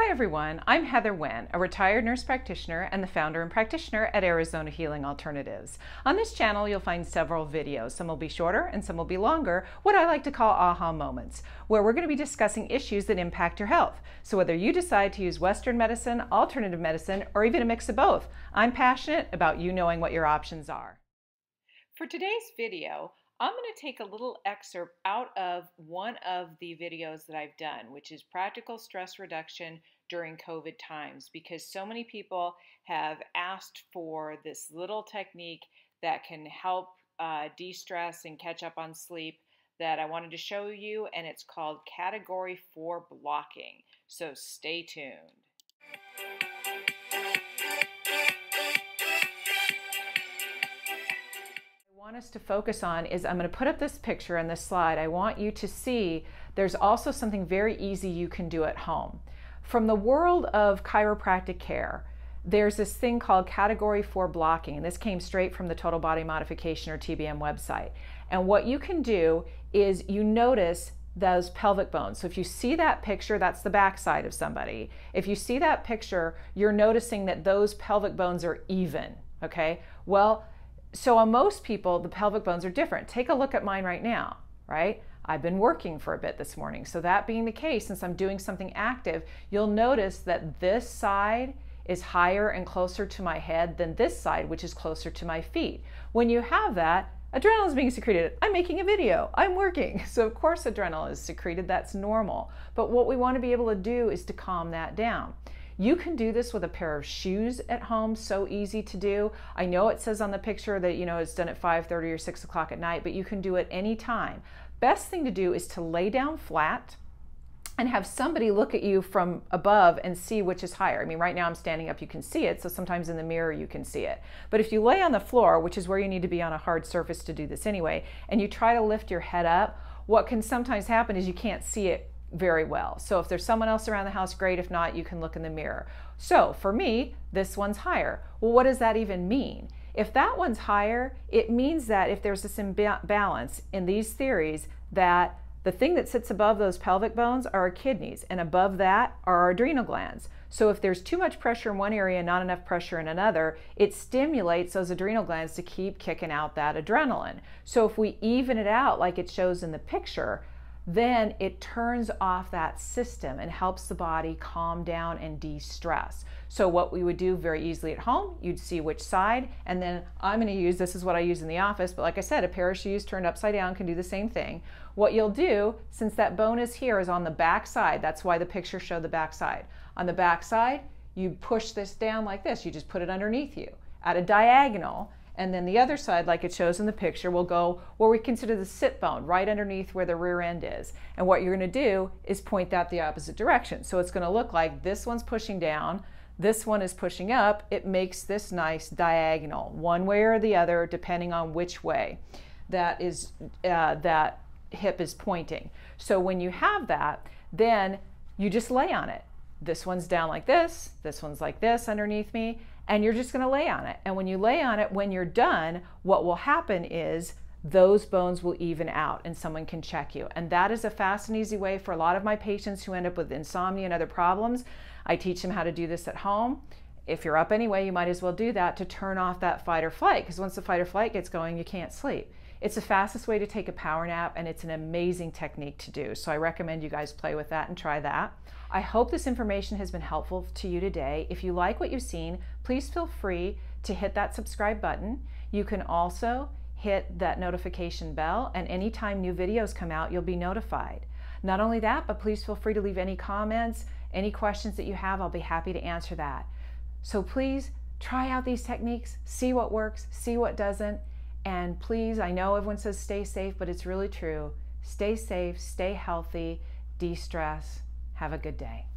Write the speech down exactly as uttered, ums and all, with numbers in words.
Hi everyone, I'm Heather Wen, a retired nurse practitioner and the founder and practitioner at Arizona Healing Alternatives. On this channel you'll find several videos, some will be shorter and some will be longer, what I like to call aha moments, where we're going to be discussing issues that impact your health. So whether you decide to use Western medicine, alternative medicine, or even a mix of both, I'm passionate about you knowing what your options are. For today's video, I'm going to take a little excerpt out of one of the videos that I've done, which is Practical Stress Reduction During COVID Times, because so many people have asked for this little technique that can help uh, de-stress and catch up on sleep that I wanted to show you, and it's called Category four blocking. So stay tuned. Want us to focus on is I'm going to put up this picture and this slide. I want you to see there's also something very easy you can do at home. From the world of chiropractic care, there's this thing called Category four blocking, and this came straight from the Total Body Modification or T B M website. And what you can do is you notice those pelvic bones. So if you see that picture, that's the backside of somebody. If you see that picture, you're noticing that those pelvic bones are even, okay? Well, so on most people, the pelvic bones are different. Take a look at mine right now, right? I've been working for a bit this morning. So that being the case, since I'm doing something active, you'll notice that this side is higher and closer to my head than this side, which is closer to my feet. When you have that, adrenaline is being secreted. I'm making a video. I'm working. So of course adrenaline is secreted. That's normal. But what we want to be able to do is to calm that down. You can do this with a pair of shoes at home, so easy to do. I know it says on the picture that, you know, it's done at five thirty or six o'clock at night, but you can do it any time. Best thing to do is to lay down flat and have somebody look at you from above and see which is higher. I mean, right now I'm standing up, you can see it, so sometimes in the mirror you can see it. But if you lay on the floor, which is where you need to be on a hard surface to do this anyway, and you try to lift your head up, what can sometimes happen is you can't see it very well. So if there's someone else around the house, great. If not, you can look in the mirror. So for me, this one's higher. Well, what does that even mean? If that one's higher, it means that if there's this imbalance in these theories, that the thing that sits above those pelvic bones are our kidneys, and above that are our adrenal glands. So if there's too much pressure in one area and not enough pressure in another, it stimulates those adrenal glands to keep kicking out that adrenaline. So if we even it out like it shows in the picture, then it turns off that system and helps the body calm down and de-stress. So what we would do very easily at home, you'd see which side, and then I'm going to use, this is what I use in the office, but like I said, a pair of shoes turned upside down can do the same thing. What you'll do, since that bone is here, is on the back side, that's why the picture showed the back side. On the back side, you push this down like this, you just put it underneath you at a diagonal. And then the other side, like it shows in the picture, will go where we consider the sit bone, right underneath where the rear end is. And what you're going to do is point that the opposite direction. So it's going to look like this one's pushing down, this one is pushing up. It makes this nice diagonal, one way or the other, depending on which way that is uh, that hip is pointing. So when you have that, then you just lay on it. This one's down like this, this one's like this underneath me, and you're just going to lay on it. And when you lay on it, when you're done, what will happen is those bones will even out and someone can check you. And that is a fast and easy way for a lot of my patients who end up with insomnia and other problems. I teach them how to do this at home. If you're up anyway, you might as well do that to turn off that fight or flight, because once the fight or flight gets going, you can't sleep. It's the fastest way to take a power nap, and it's an amazing technique to do. So I recommend you guys play with that and try that. I hope this information has been helpful to you today. If you like what you've seen, please feel free to hit that subscribe button. You can also hit that notification bell, and anytime new videos come out, you'll be notified. Not only that, but please feel free to leave any comments, any questions that you have. I'll be happy to answer that. So please try out these techniques, see what works, see what doesn't. And please, I know everyone says stay safe, but it's really true. Stay safe, stay healthy, de-stress, have a good day.